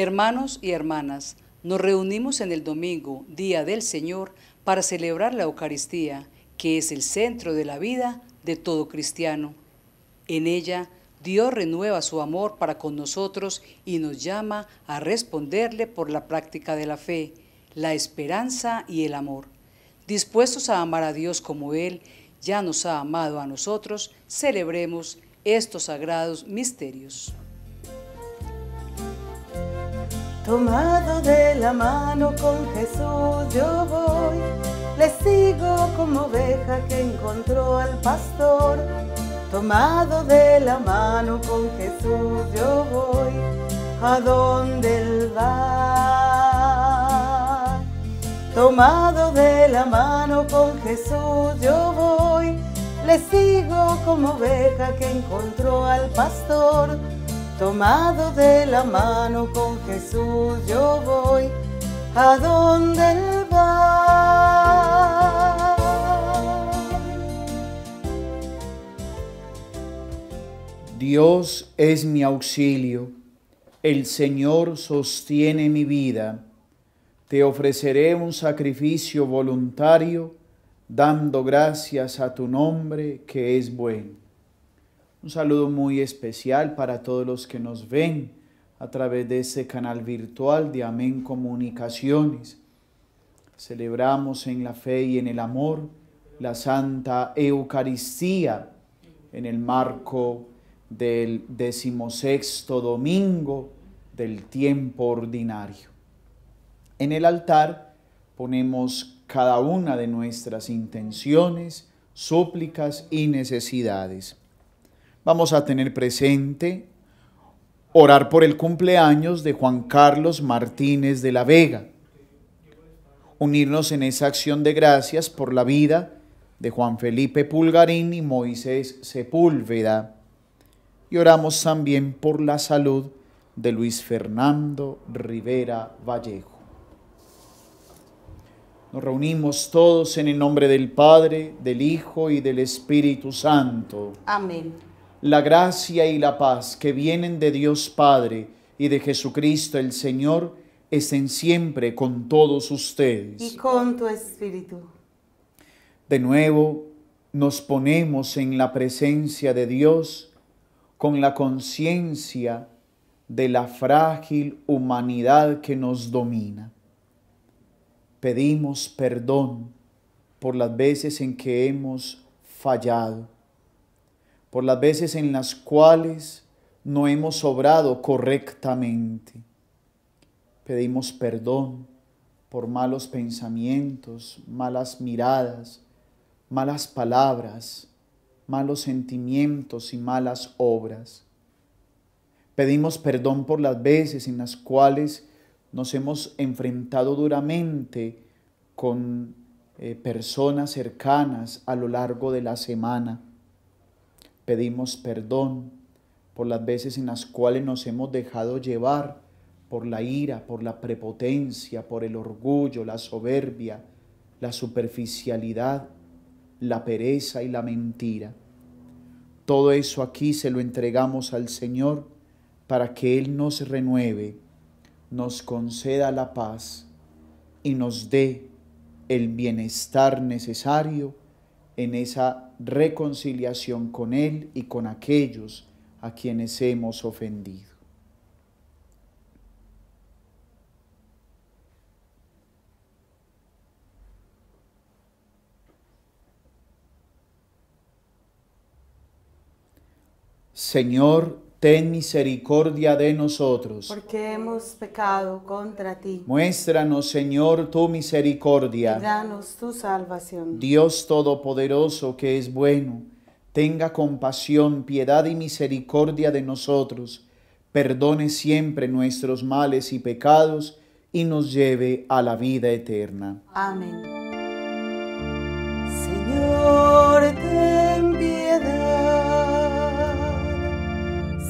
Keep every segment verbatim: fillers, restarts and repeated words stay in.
Hermanos y hermanas, nos reunimos en el domingo, Día del Señor, para celebrar la Eucaristía, que es el centro de la vida de todo cristiano. En ella, Dios renueva su amor para con nosotros y nos llama a responderle por la práctica de la fe, la esperanza y el amor. Dispuestos a amar a Dios como Él ya nos ha amado a nosotros, celebremos estos sagrados misterios. Tomado de la mano con Jesús yo voy, le sigo como oveja que encontró al pastor. Tomado de la mano con Jesús yo voy, a donde Él va. Tomado de la mano con Jesús yo voy, le sigo como oveja que encontró al pastor. Tomado de la mano con Jesús yo voy, a donde Él va. Dios es mi auxilio, el Señor sostiene mi vida. Te ofreceré un sacrificio voluntario, dando gracias a tu nombre que es bueno. Un saludo muy especial para todos los que nos ven a través de este canal virtual de Amén Comunicaciones. Celebramos en la fe y en el amor la Santa Eucaristía en el marco del decimosexto domingo del tiempo ordinario. En el altar ponemos cada una de nuestras intenciones, súplicas y necesidades. Vamos a tener presente orar por el cumpleaños de Juan Carlos Martínez de la Vega, unirnos en esa acción de gracias por la vida de Juan Felipe Pulgarín y Moisés Sepúlveda. Y oramos también por la salud de Luis Fernando Rivera Vallejo. Nos reunimos todos en el nombre del Padre, del Hijo y del Espíritu Santo. Amén. La gracia y la paz que vienen de Dios Padre y de Jesucristo el Señor estén siempre con todos ustedes. Y con tu espíritu. De nuevo nos ponemos en la presencia de Dios con la conciencia de la frágil humanidad que nos domina. Pedimos perdón por las veces en que hemos fallado, por las veces en las cuales no hemos obrado correctamente. Pedimos perdón por malos pensamientos, malas miradas, malas palabras, malos sentimientos y malas obras. Pedimos perdón por las veces en las cuales nos hemos enfrentado duramente con eh, personas cercanas a lo largo de la semana. Pedimos perdón por las veces en las cuales nos hemos dejado llevar por la ira, por la prepotencia, por el orgullo, la soberbia, la superficialidad, la pereza y la mentira. Todo eso aquí se lo entregamos al Señor para que Él nos renueve, nos conceda la paz y nos dé el bienestar necesario en esa reconciliación con Él y con aquellos a quienes hemos ofendido. Señor, ten misericordia de nosotros, porque hemos pecado contra ti. Muéstranos, Señor, tu misericordia. Y danos tu salvación. Dios Todopoderoso, que es bueno, tenga compasión, piedad y misericordia de nosotros. Perdone siempre nuestros males y pecados y nos lleve a la vida eterna. Amén. Señor, ten piedad.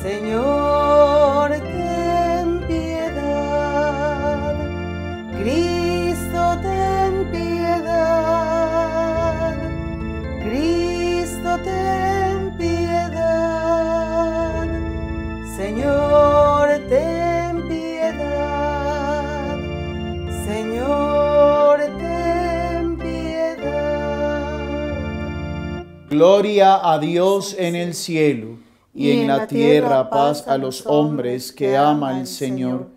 Señor, ten piedad. Cristo, ten piedad. Cristo, ten piedad. Señor, ten piedad. Gloria a Dios en el cielo, y en la tierra paz a los hombres que ama el Señor.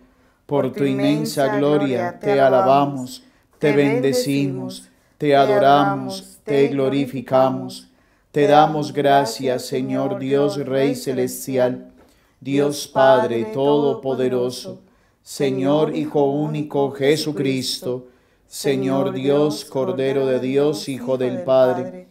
Por tu inmensa gloria te alabamos, te bendecimos, te adoramos, te glorificamos. Te damos gracias, Señor Dios Rey Celestial, Dios Padre Todopoderoso, Señor Hijo Único Jesucristo, Señor Dios, Cordero de Dios, Hijo del Padre.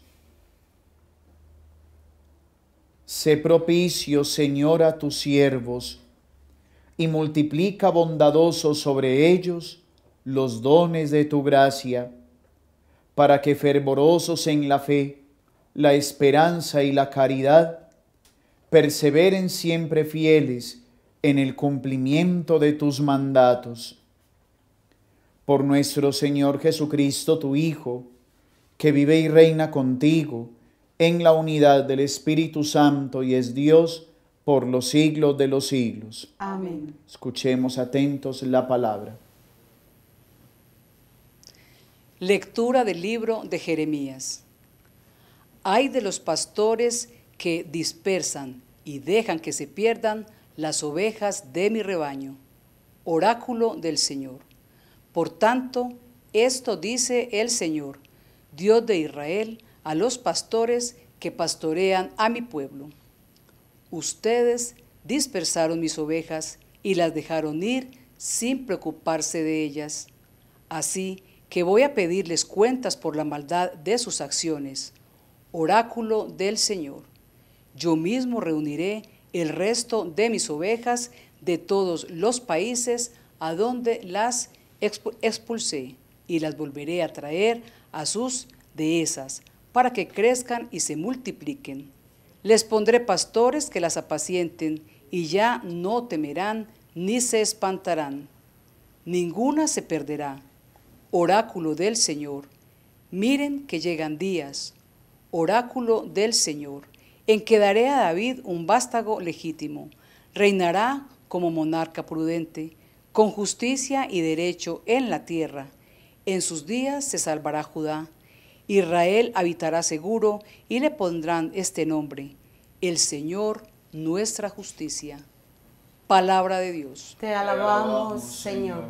Sé propicio, Señor, a tus siervos, y multiplica bondadoso sobre ellos los dones de tu gracia, para que fervorosos en la fe, la esperanza y la caridad, perseveren siempre fieles en el cumplimiento de tus mandatos. Por nuestro Señor Jesucristo, tu Hijo, que vive y reina contigo, en la unidad del Espíritu Santo y es Dios por los siglos de los siglos. Amén. Escuchemos atentos la palabra. Lectura del libro de Jeremías. Ay de los pastores que dispersan y dejan que se pierdan las ovejas de mi rebaño. Oráculo del Señor. Por tanto, esto dice el Señor, Dios de Israel, a los pastores que pastorean a mi pueblo. Ustedes dispersaron mis ovejas y las dejaron ir sin preocuparse de ellas. Así que voy a pedirles cuentas por la maldad de sus acciones. Oráculo del Señor. Yo mismo reuniré el resto de mis ovejas de todos los países a donde las expulsé y las volveré a traer a sus dehesas, para que crezcan y se multipliquen. Les pondré pastores que las apacienten, y ya no temerán ni se espantarán. Ninguna se perderá. Oráculo del Señor. Miren que llegan días. Oráculo del Señor. En que daré a David un vástago legítimo. Reinará como monarca prudente, con justicia y derecho en la tierra. En sus días se salvará Judá. Israel habitará seguro y le pondrán este nombre, el Señor, nuestra justicia. Palabra de Dios. Te alabamos, Señor.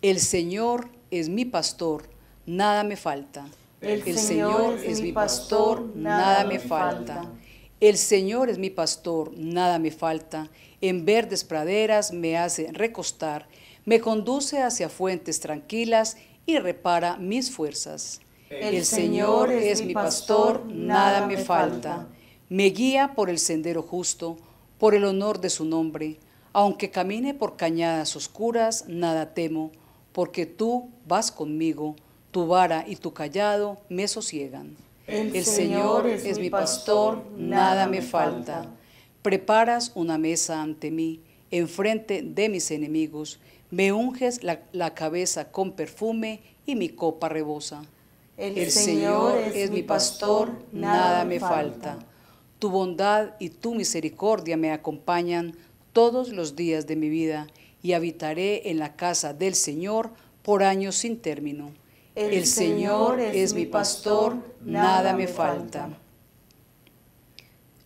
El Señor es mi pastor, nada me falta. El, el Señor es, es mi pastor, pastor nada me falta. falta. El Señor es mi pastor, nada me falta. En verdes praderas me hace recostar, me conduce hacia fuentes tranquilas y repara mis fuerzas. El, el Señor es, es mi pastor, pastor nada me falta. falta. Me guía por el sendero justo, por el honor de su nombre. Aunque camine por cañadas oscuras, nada temo, porque tú vas conmigo, tu vara y tu callado me sosiegan. El, el Señor, Señor es, es mi pastor, pastor nada me falta. falta. Preparas una mesa ante mí, enfrente de mis enemigos. Me unges la, la cabeza con perfume y mi copa rebosa. El, el Señor, Señor es mi pastor, pastor nada me falta. falta. Tu bondad y tu misericordia me acompañan todos los días de mi vida y habitaré en la casa del Señor por años sin término. El, el Señor, Señor es, es mi pastor, pastor nada me falta. falta.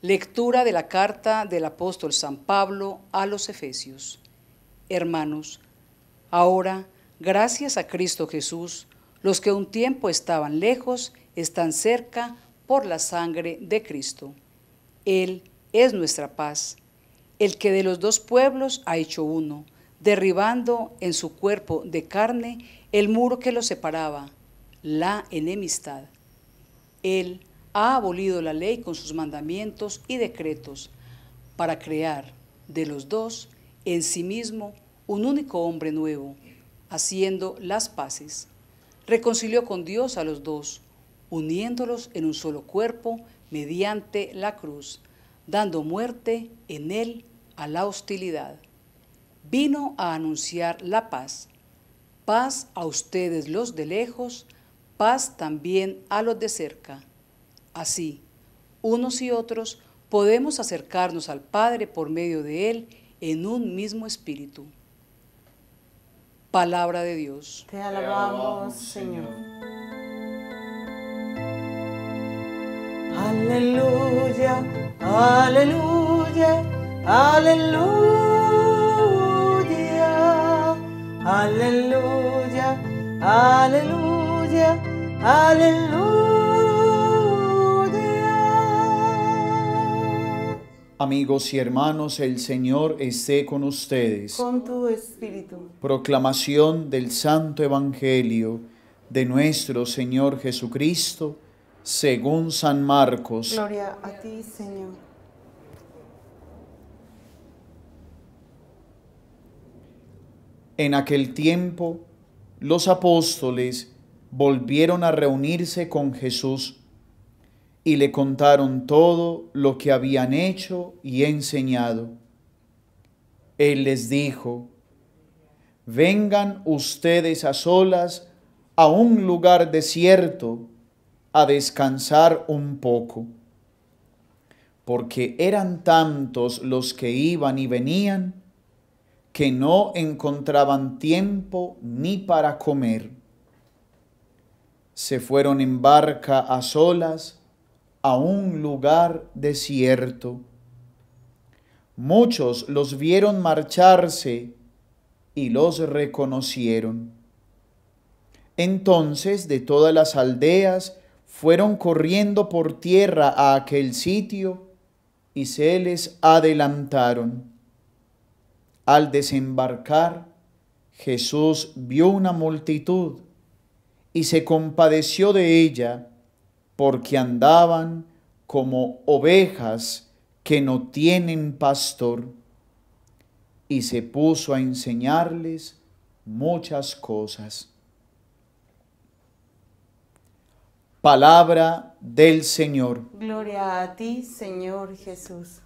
Lectura de la carta del apóstol San Pablo a los Efesios. Hermanos, ahora, gracias a Cristo Jesús, los que un tiempo estaban lejos, están cerca por la sangre de Cristo. Él es nuestra paz, el que de los dos pueblos ha hecho uno, derribando en su cuerpo de carne el muro que los separaba, la enemistad. Él ha abolido la ley con sus mandamientos y decretos para crear de los dos en sí mismo un único hombre nuevo, haciendo las paces. Reconcilió con Dios a los dos, uniéndolos en un solo cuerpo mediante la cruz, dando muerte en él a la hostilidad. Vino a anunciar la paz, paz a ustedes los de lejos, paz también a los de cerca. Así, unos y otros podemos acercarnos al Padre por medio de él en un mismo espíritu. Palabra de Dios. Te alabamos, Señor. Aleluya, aleluya, aleluya, aleluya, aleluya, aleluya. Amigos y hermanos, el Señor esté con ustedes. Con tu espíritu. Proclamación del Santo Evangelio de nuestro Señor Jesucristo según San Marcos. Gloria a ti, Señor. En aquel tiempo, los apóstoles volvieron a reunirse con Jesús y le contaron todo lo que habían hecho y enseñado. Él les dijo: «Vengan ustedes a solas a un lugar desierto a descansar un poco», porque eran tantos los que iban y venían, que no encontraban tiempo ni para comer. Se fueron en barca a solas a un lugar desierto. Muchos los vieron marcharse y los reconocieron. Entonces de todas las aldeas fueron corriendo por tierra a aquel sitio y se les adelantaron. Al desembarcar, Jesús vio una multitud y se compadeció de ella, porque andaban como ovejas que no tienen pastor, y se puso a enseñarles muchas cosas. Palabra del Señor. Gloria a ti, Señor Jesús.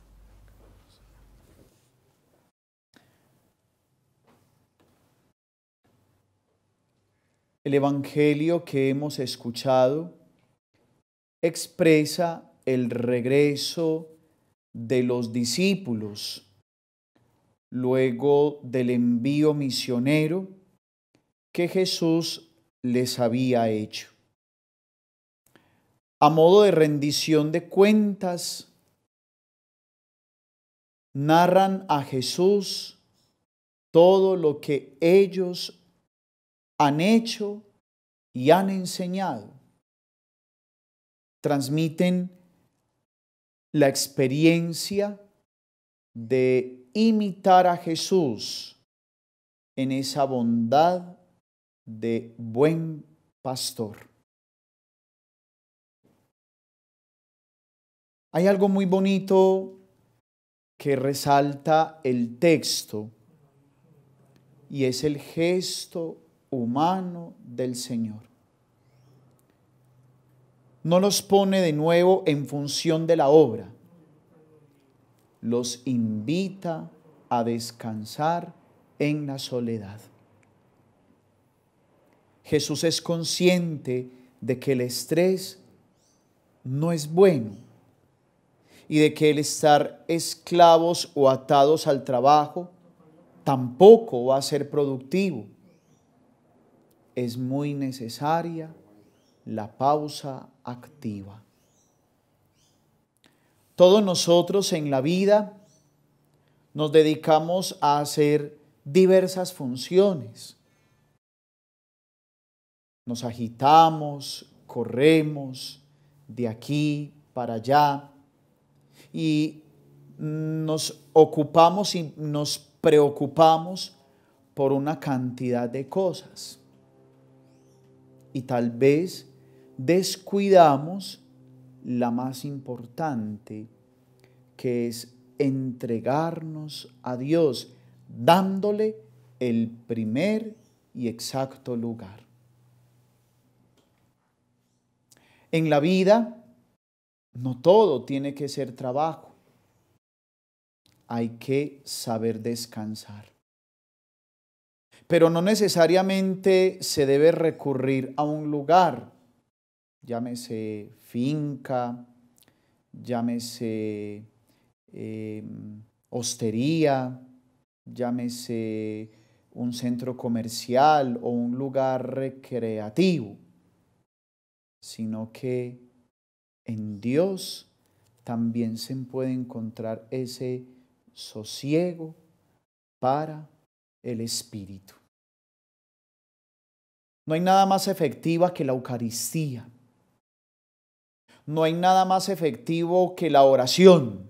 El Evangelio que hemos escuchado expresa el regreso de los discípulos luego del envío misionero que Jesús les había hecho. A modo de rendición de cuentas, narran a Jesús todo lo que ellos han hecho y han enseñado. Transmiten la experiencia de imitar a Jesús en esa bondad de buen pastor. Hay algo muy bonito que resalta el texto y es el gesto humano del Señor. No los pone de nuevo en función de la obra, los invita a descansar en la soledad. Jesús es consciente de que el estrés no es bueno y de que el estar esclavos o atados al trabajo tampoco va a ser productivo. Es muy necesaria la pausa activa. Todos nosotros en la vida nos dedicamos a hacer diversas funciones. Nos agitamos, corremos de aquí para allá, y nos ocupamos y nos preocupamos por una cantidad de cosas. Y tal vez descuidamos la más importante, que es entregarnos a Dios, dándole el primer y exacto lugar. En la vida, no todo tiene que ser trabajo. Hay que saber descansar. Pero no necesariamente se debe recurrir a un lugar, llámese finca, llámese eh, hostería, llámese un centro comercial o un lugar recreativo, sino que en Dios también se puede encontrar ese sosiego para el Espíritu. No hay nada más efectiva que la Eucaristía. No hay nada más efectivo que la oración.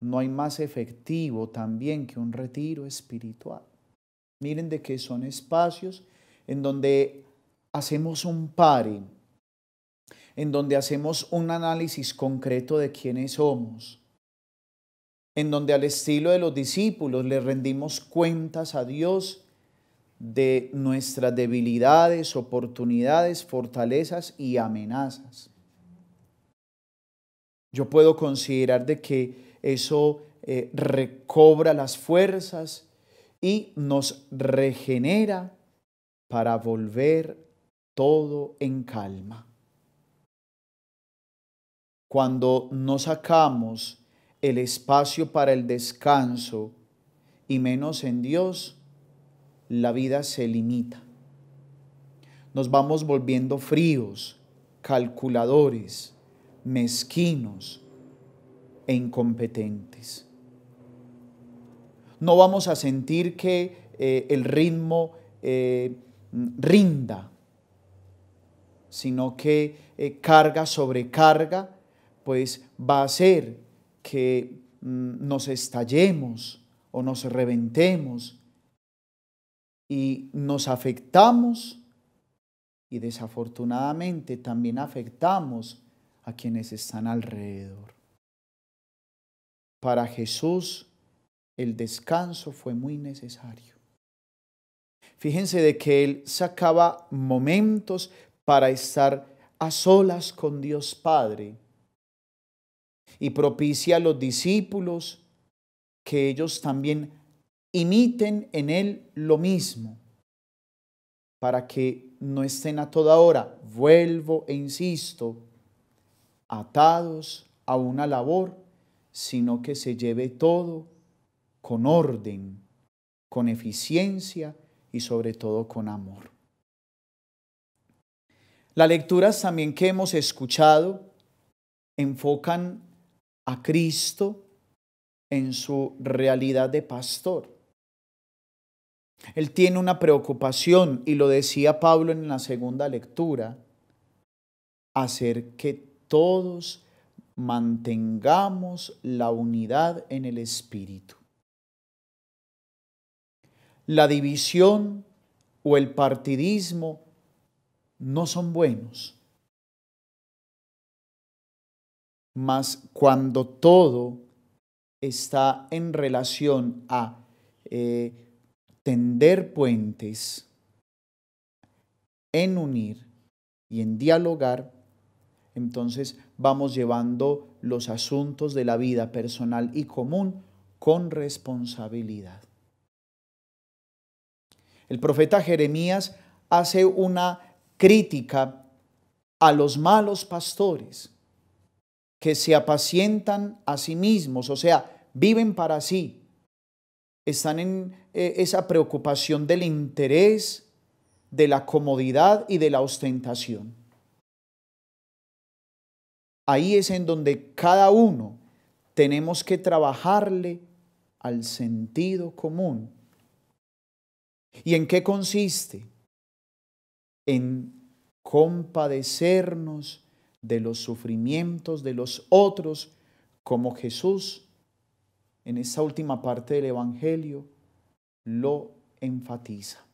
No hay más efectivo también que un retiro espiritual. Miren de que son espacios en donde hacemos un pare, en donde hacemos un análisis concreto de quiénes somos, en donde al estilo de los discípulos le rendimos cuentas a Dios de nuestras debilidades, oportunidades, fortalezas y amenazas. Yo puedo considerar de que eso eh, recobra las fuerzas y nos regenera para volver todo en calma. Cuando no sacamos el espacio para el descanso y menos en Dios, la vida se limita. Nos vamos volviendo fríos, calculadores, mezquinos e incompetentes. No vamos a sentir que eh, el ritmo eh, rinda, sino que eh, carga sobre carga, pues va a hacer que mm, nos estallemos o nos reventemos y nos afectamos, y desafortunadamente también afectamos a quienes están alrededor. Para Jesús el descanso fue muy necesario. Fíjense de que él sacaba momentos para estar a solas con Dios Padre y propicia a los discípulos que ellos también imiten en él lo mismo, para que no estén a toda hora, vuelvo e insisto, atados a una labor, sino que se lleve todo con orden, con eficiencia y sobre todo con amor. Las lecturas también que hemos escuchado enfocan a Cristo en su realidad de pastor. Él tiene una preocupación, y lo decía Pablo en la segunda lectura, hacer que todos mantengamos la unidad en el Espíritu. La división o el partidismo no son buenos, mas cuando todo está en relación a eh, tender puentes, en unir y en dialogar, entonces vamos llevando los asuntos de la vida personal y común con responsabilidad. El profeta Jeremías hace una crítica a los malos pastores que se apacientan a sí mismos, o sea, viven para sí, están en eh, esa preocupación del interés, de la comodidad y de la ostentación. Ahí es en donde cada uno tenemos que trabajarle al sentido común. ¿Y en qué consiste? En compadecernos de los sufrimientos de los otros, como Jesús en esta última parte del Evangelio lo enfatiza.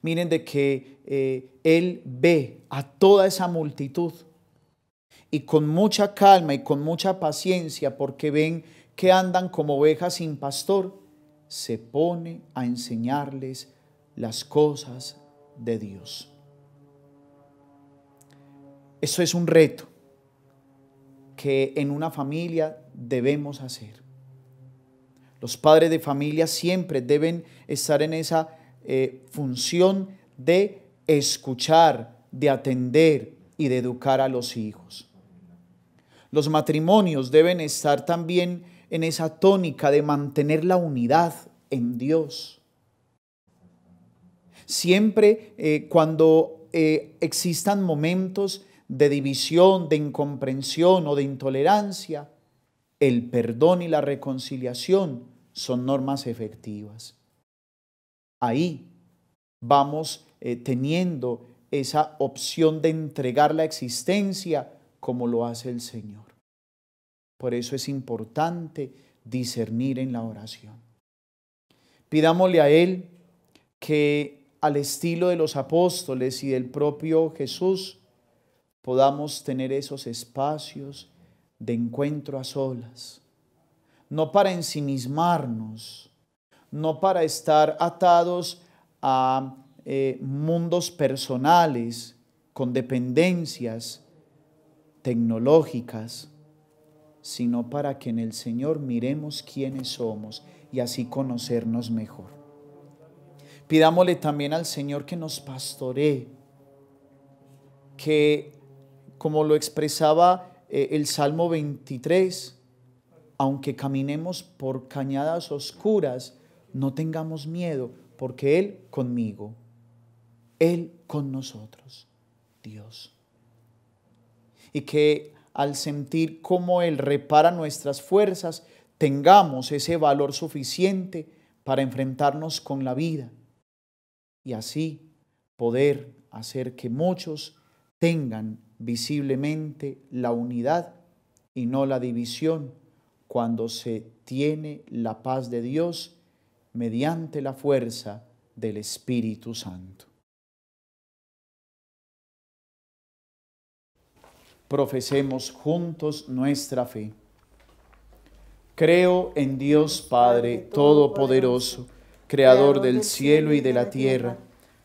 Miren de que eh, él ve a toda esa multitud y con mucha calma y con mucha paciencia, porque ven que andan como ovejas sin pastor, se pone a enseñarles las cosas de Dios. Eso es un reto que en una familia debemos hacer. Los padres de familia siempre deben estar en esa eh, función de escuchar, de atender y de educar a los hijos. Los matrimonios deben estar también en esa tónica de mantener la unidad en Dios. Siempre eh, cuando eh, existan momentos de división, de incomprensión o de intolerancia, el perdón y la reconciliación son normas efectivas. Ahí vamos eh, teniendo esa opción de entregar la existencia como lo hace el Señor. Por eso es importante discernir en la oración. Pidámosle a Él que, al estilo de los apóstoles y del propio Jesús, podamos tener esos espacios de encuentro a solas, no para ensimismarnos, no para estar atados a eh, mundos personales con dependencias tecnológicas, sino para que en el Señor miremos quiénes somos y así conocernos mejor. Pidámosle también al Señor que nos pastoree, que, como lo expresaba eh, el Salmo veintitrés, aunque caminemos por cañadas oscuras, no tengamos miedo, porque Él conmigo, Él con nosotros, Dios. Y que al sentir cómo Él repara nuestras fuerzas, tengamos ese valor suficiente para enfrentarnos con la vida y así poder hacer que muchos tengan visiblemente la unidad y no la división cuando se tiene la paz de Dios mediante la fuerza del Espíritu Santo. Profesemos juntos nuestra fe. Creo en Dios Padre Todopoderoso, Creador del cielo y de la tierra.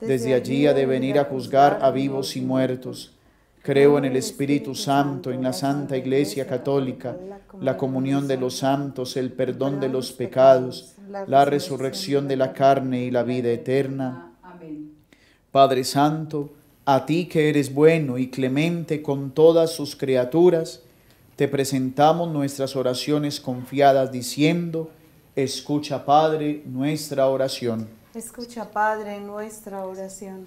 Desde allí ha de venir a juzgar a vivos y muertos. Creo en el Espíritu Santo, en la Santa Iglesia Católica, la comunión de los santos, el perdón de los pecados, la resurrección de la carne y la vida eterna. Amén. Padre Santo, a ti que eres bueno y clemente con todas sus criaturas, te presentamos nuestras oraciones confiadas diciendo: escucha, Padre, nuestra oración. Escucha, Padre, nuestra oración.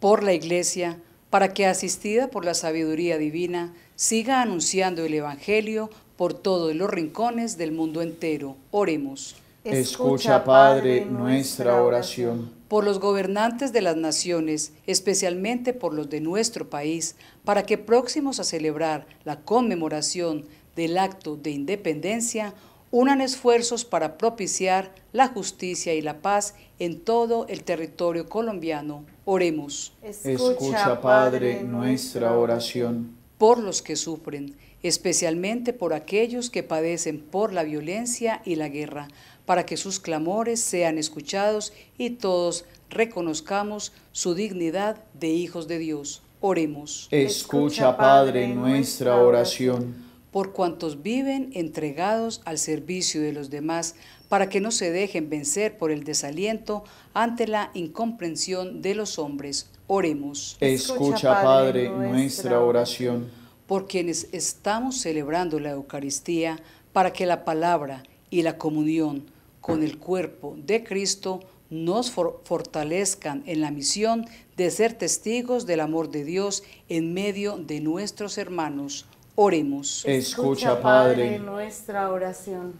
Por la Iglesia, para que, asistida por la sabiduría divina, siga anunciando el Evangelio por todos los rincones del mundo entero. Oremos. Escucha, Padre, nuestra oración. Por los gobernantes de las naciones, especialmente por los de nuestro país, para que, próximos a celebrar la conmemoración del acto de independencia, unan esfuerzos para propiciar la justicia y la paz en todo el territorio colombiano. Oremos. Escucha, Padre, nuestra oración. Por los que sufren, especialmente por aquellos que padecen por la violencia y la guerra, para que sus clamores sean escuchados y todos reconozcamos su dignidad de hijos de Dios. Oremos. Escucha, Padre, nuestra oración. Por cuantos viven entregados al servicio de los demás, para que no se dejen vencer por el desaliento ante la incomprensión de los hombres. Oremos. Escucha, Padre, nuestra oración. Por quienes estamos celebrando la Eucaristía, para que la palabra y la comunión con el cuerpo de Cristo nos for- fortalezcan en la misión de ser testigos del amor de Dios en medio de nuestros hermanos. Oremos. Escucha, Padre, nuestra oración.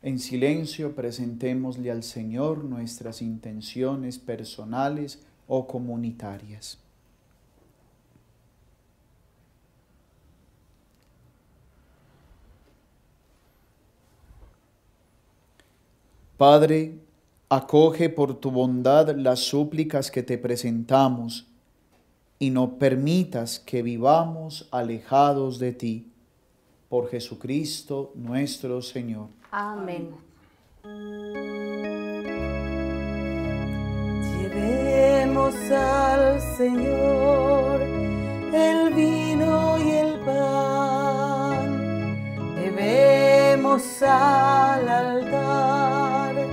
En silencio presentémosle al Señor nuestras intenciones personales, o comunitarias. Padre, acoge por tu bondad las súplicas que te presentamos y no permitas que vivamos alejados de ti. Por Jesucristo nuestro Señor. Amén. Llevemos al Señor el vino y el pan. Llevemos al altar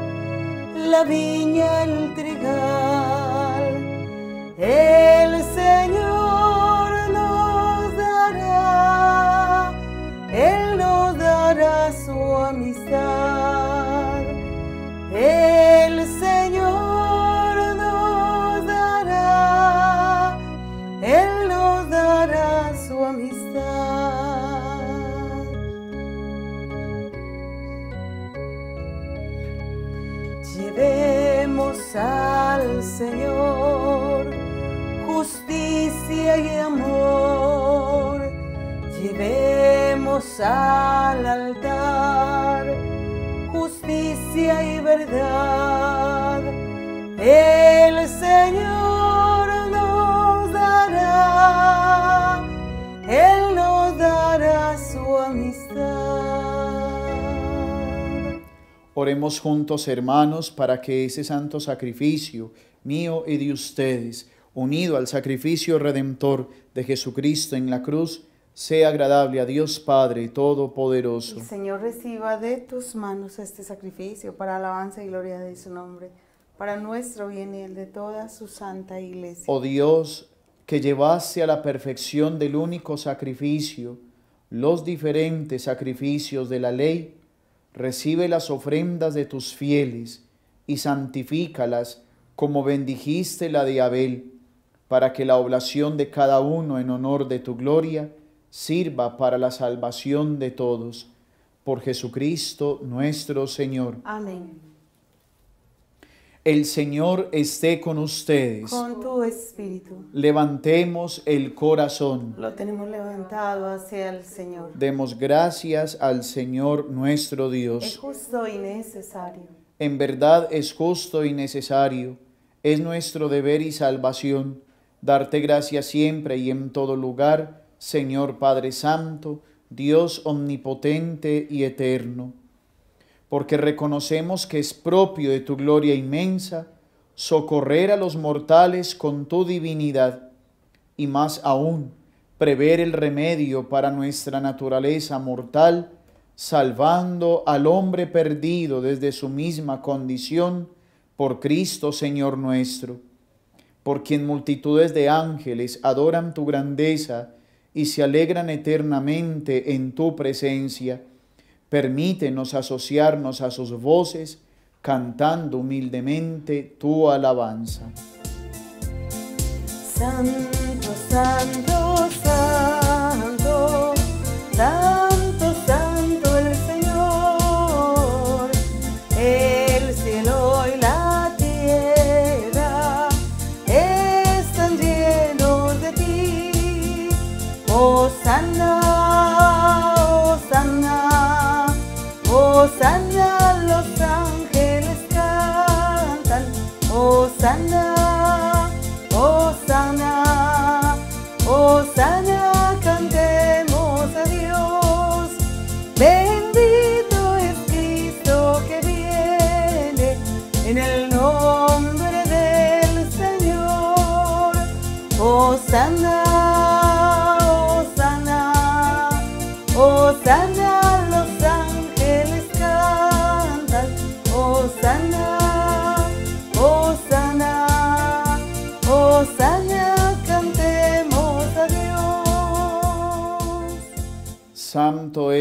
la viña, el trigal. El Señor nos dará, Él nos dará su amistad. El Señor nos dará, Él nos dará su amistad. Llevemos al Señor justicia y amor. Llevemos al altar justicia y verdad. El Señor nos dará, Él nos dará su amistad. Oremos juntos, hermanos, para que ese santo sacrificio mío y de ustedes, unido al sacrificio redentor de Jesucristo en la cruz, sea agradable a Dios Padre Todopoderoso. El Señor reciba de tus manos este sacrificio para alabanza y gloria de su nombre, para nuestro bien y el de toda su santa iglesia. Oh Dios, que llevaste a la perfección del único sacrificio los diferentes sacrificios de la ley, recibe las ofrendas de tus fieles y santifícalas como bendijiste la de Abel, para que la oblación de cada uno en honor de tu gloria sirva para la salvación de todos. Por Jesucristo nuestro Señor. Amén. El Señor esté con ustedes. Con tu espíritu. Levantemos el corazón. Lo tenemos levantado hacia el Señor. Demos gracias al Señor nuestro Dios. Es justo y necesario. En verdad es justo y necesario. Es nuestro deber y salvación darte gracias siempre y en todo lugar, Señor Padre Santo, Dios omnipotente y eterno, porque reconocemos que es propio de tu gloria inmensa socorrer a los mortales con tu divinidad, y más aún, prever el remedio para nuestra naturaleza mortal, salvando al hombre perdido desde su misma condición, por Cristo Señor nuestro, por quien multitudes de ángeles adoran tu grandeza y se alegran eternamente en tu presencia. Permítenos asociarnos a sus voces, cantando humildemente tu alabanza. Santo, santo, santo, santo, santo el Señor, el cielo y la Hosanna, Hosanna, Hosanna, los ángeles cantan. Hosanna, Hosanna, Hosanna, cantemos a Dios. Bendito es Cristo que viene en el nombre del Señor. Hosanna. Hosanna, los ángeles cantan. Hosanna, Hosanna, Hosanna, cantemos a Dios. Santo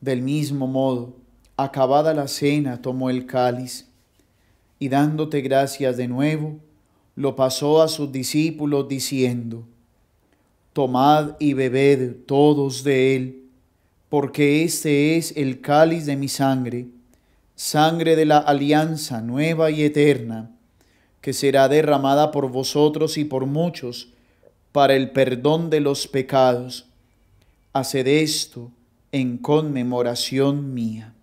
Del mismo modo, acabada la cena, tomó el cáliz, y dándote gracias de nuevo, lo pasó a sus discípulos diciendo, tomad y bebed todos de él, porque este es el cáliz de mi sangre, sangre de la alianza nueva y eterna, que será derramada por vosotros y por muchos para el perdón de los pecados. Haced esto en conmemoración mía.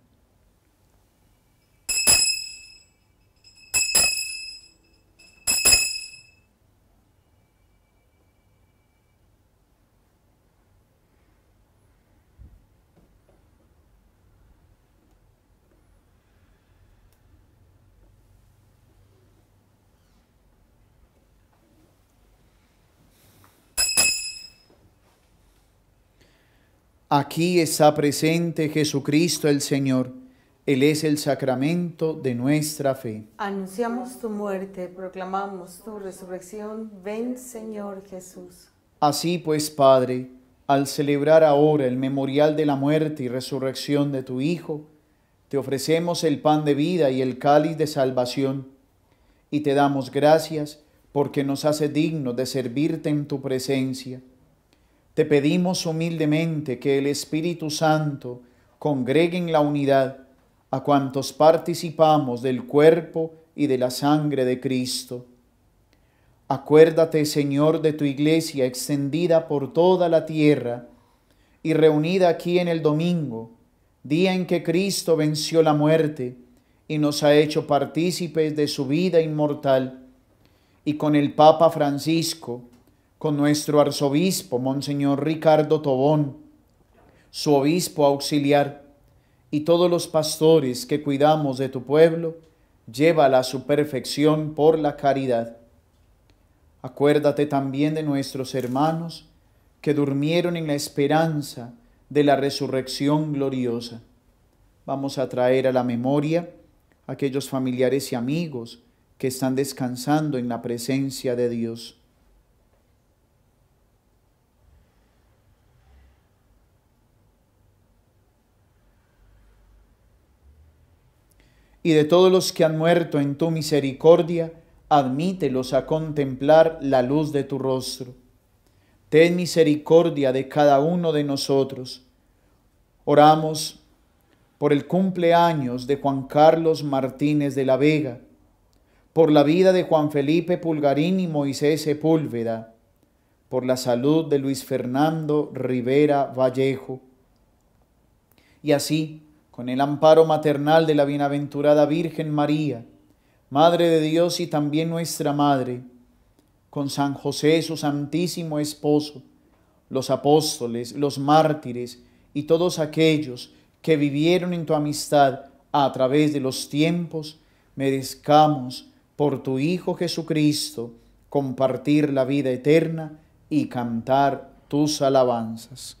Aquí está presente Jesucristo el Señor. Él es el sacramento de nuestra fe. Anunciamos tu muerte, proclamamos tu resurrección. Ven, Señor Jesús. Así pues, Padre, al celebrar ahora el memorial de la muerte y resurrección de tu Hijo, te ofrecemos el pan de vida y el cáliz de salvación, y te damos gracias porque nos hace dignos de servirte en tu presencia. Te pedimos humildemente que el Espíritu Santo congregue en la unidad a cuantos participamos del cuerpo y de la sangre de Cristo. Acuérdate, Señor, de tu iglesia extendida por toda la tierra y reunida aquí en el domingo, día en que Cristo venció la muerte y nos ha hecho partícipes de su vida inmortal, y con el Papa Francisco, con nuestro arzobispo, Monseñor Ricardo Tobón, su obispo auxiliar, y todos los pastores que cuidamos de tu pueblo, llévala a su perfección por la caridad. Acuérdate también de nuestros hermanos que durmieron en la esperanza de la resurrección gloriosa. Vamos a traer a la memoria a aquellos familiares y amigos que están descansando en la presencia de Dios. Y de todos los que han muerto en tu misericordia, admítelos a contemplar la luz de tu rostro. Ten misericordia de cada uno de nosotros. Oramos por el cumpleaños de Juan Carlos Martínez de la Vega, por la vida de Juan Felipe Pulgarín y Moisés Sepúlveda, por la salud de Luis Fernando Rivera Vallejo. Y así, con el amparo maternal de la bienaventurada Virgen María, Madre de Dios y también nuestra Madre, con San José, su santísimo esposo, los apóstoles, los mártires y todos aquellos que vivieron en tu amistad a través de los tiempos, merezcamos por tu Hijo Jesucristo compartir la vida eterna y cantar tus alabanzas.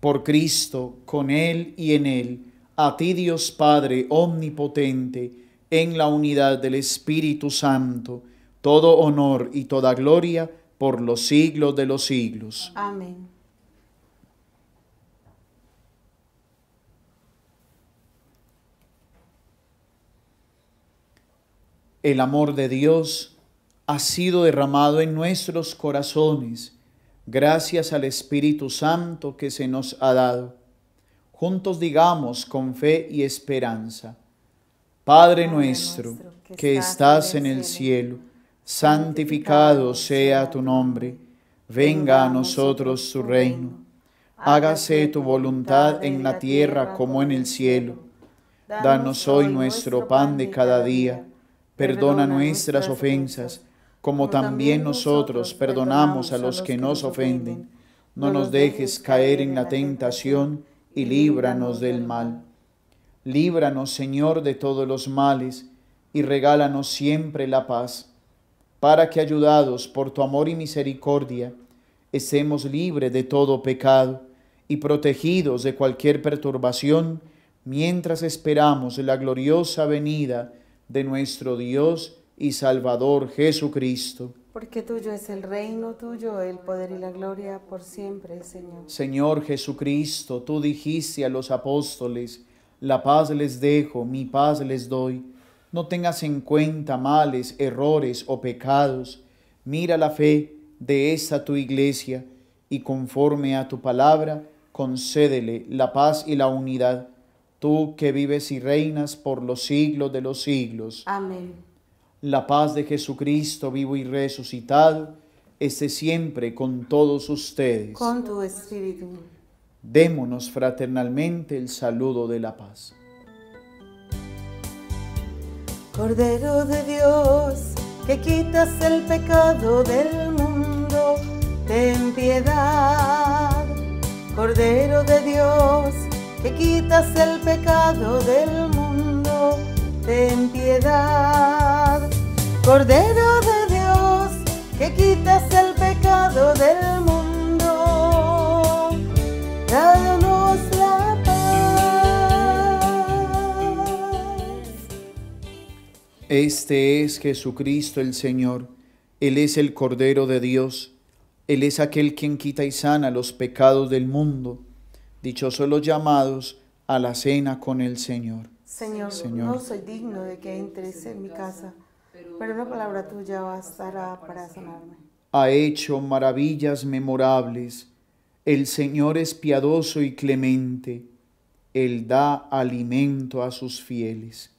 Por Cristo, con Él y en Él, a ti Dios Padre omnipotente, en la unidad del Espíritu Santo, todo honor y toda gloria por los siglos de los siglos. Amén. El amor de Dios ha sido derramado en nuestros corazones, gracias al Espíritu Santo que se nos ha dado. Juntos digamos con fe y esperanza: Padre nuestro, que estás en el cielo, santificado sea tu nombre. venga a nosotros su reino. Hágase tu voluntad en la tierra como en el cielo. Danos hoy nuestro pan de cada día. Perdona nuestras ofensas, como también nosotros perdonamos a los que nos ofenden. No nos dejes caer en la tentación y líbranos del mal. Líbranos, Señor, de todos los males y regálanos siempre la paz, para que, ayudados por tu amor y misericordia, estemos libres de todo pecado y protegidos de cualquier perturbación, mientras esperamos la gloriosa venida de nuestro Dios y Salvador Jesucristo. Porque tuyo es el reino, tuyo el poder y la gloria por siempre, Señor. Señor Jesucristo, tú dijiste a los apóstoles, la paz les dejo, mi paz les doy. No tengas en cuenta males, errores o pecados. Mira la fe de esta tu iglesia y conforme a tu palabra, concédele la paz y la unidad. Tú que vives y reinas por los siglos de los siglos. Amén. La paz de Jesucristo vivo y resucitado esté siempre con todos ustedes. Con tu espíritu. Démonos fraternalmente el saludo de la paz. Cordero de Dios, que quitas el pecado del mundo, ten piedad. Cordero de Dios, que quitas el pecado del mundo, ten piedad. Cordero de Dios, que quitas el pecado del mundo, danos la paz. Este es Jesucristo el Señor, Él es el Cordero de Dios, Él es aquel quien quita y sana los pecados del mundo. Dichosos los llamados a la cena con el Señor. Señor, Señor, no soy digno de que entres en mi casa, pero una palabra tuya bastará para sanarme. Ha hecho maravillas memorables. El Señor es piadoso y clemente. Él da alimento a sus fieles.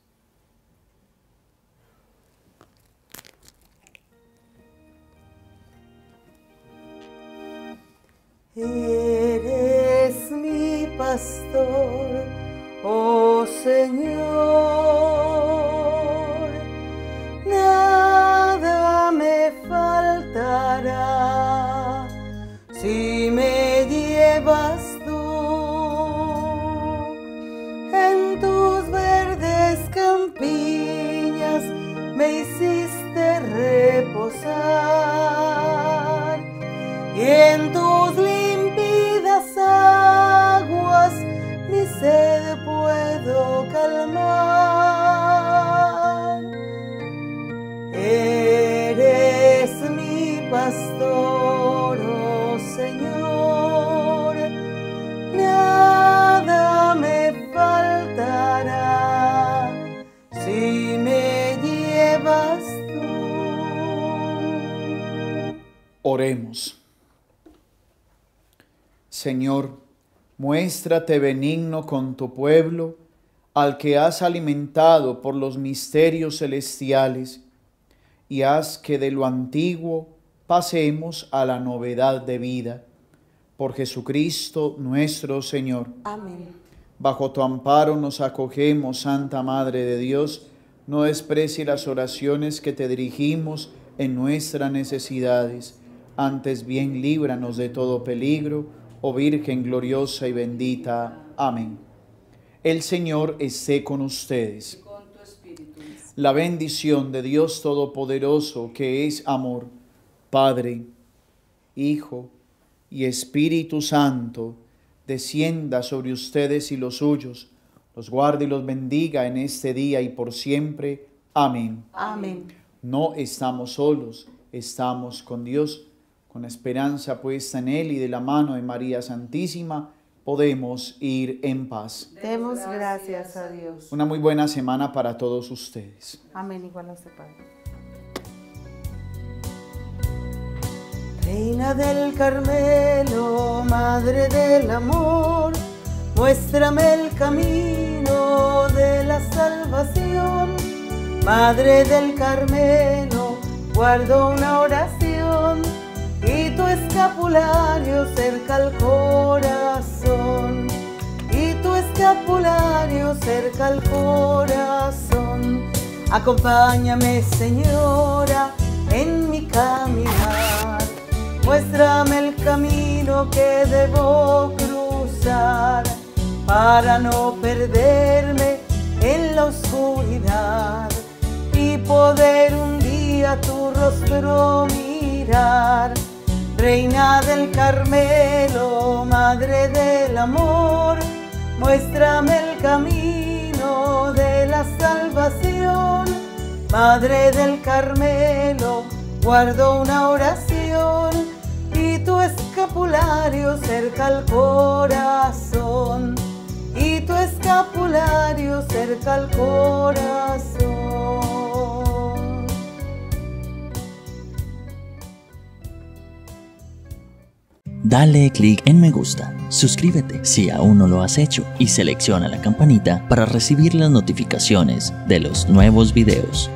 Eres mi pastor, oh Señor, nada me faltará si me llevas tú en tus verdes campiñas, me hiciste reposar y en tus aguas mi sed puedo calmar. Eres mi pastor, oh Señor, nada me faltará si me llevas tú. Oremos. Señor, muéstrate benigno con tu pueblo, al que has alimentado por los misterios celestiales, y haz que de lo antiguo pasemos a la novedad de vida. Por Jesucristo nuestro Señor. Amén. Bajo tu amparo nos acogemos, Santa Madre de Dios, no desprecie las oraciones que te dirigimos en nuestras necesidades, antes bien líbranos de todo peligro, oh Virgen gloriosa y bendita. Amén. El Señor esté con ustedes. La bendición de Dios Todopoderoso, que es amor, Padre, Hijo y Espíritu Santo, descienda sobre ustedes y los suyos, los guarde y los bendiga en este día y por siempre. Amén. Amén. No estamos solos, estamos con Dios. Con la esperanza puesta en Él y de la mano de María Santísima, podemos ir en paz. Demos gracias a Dios. Una muy buena semana para todos ustedes. Amén. Igual a su Padre. Reina del Carmelo, Madre del Amor, muéstrame el camino de la salvación. Madre del Carmelo, guardo una oración. Y tu escapulario cerca al corazón, y tu escapulario cerca al corazón. Acompáñame, Señora, en mi caminar, muéstrame el camino que debo cruzar, para no perderme en la oscuridad, y poder un día tu rostro mirar. Reina del Carmelo, Madre del Amor, muéstrame el camino de la salvación. Madre del Carmelo, guardo una oración, y tu escapulario cerca al corazón, y tu escapulario cerca al corazón. Dale clic en me gusta, suscríbete si aún no lo has hecho y selecciona la campanita para recibir las notificaciones de los nuevos videos.